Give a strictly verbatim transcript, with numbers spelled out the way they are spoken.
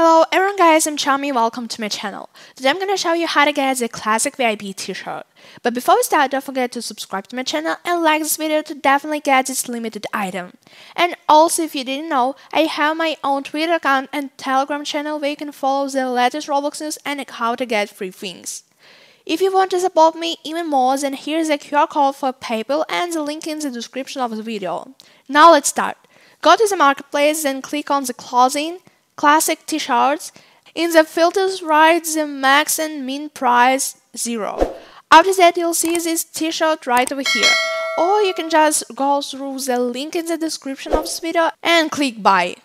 Hello everyone guys, I'm Charmy, welcome to my channel. Today I'm gonna show you how to get the classic V I P t-shirt. But before we start, don't forget to subscribe to my channel and like this video to definitely get this limited item. And also, if you didn't know, I have my own Twitter account and Telegram channel where you can follow the latest Roblox news and how to get free things. If you want to support me even more, then here's the Q R code for PayPal and the link in the description of the video. Now let's start. Go to the marketplace, then click on the clothing, classic t-shirts. In the filters write the max and min price zero. After that you'll see this t-shirt right over here. Or you can just go through the link in the description of this video and click buy.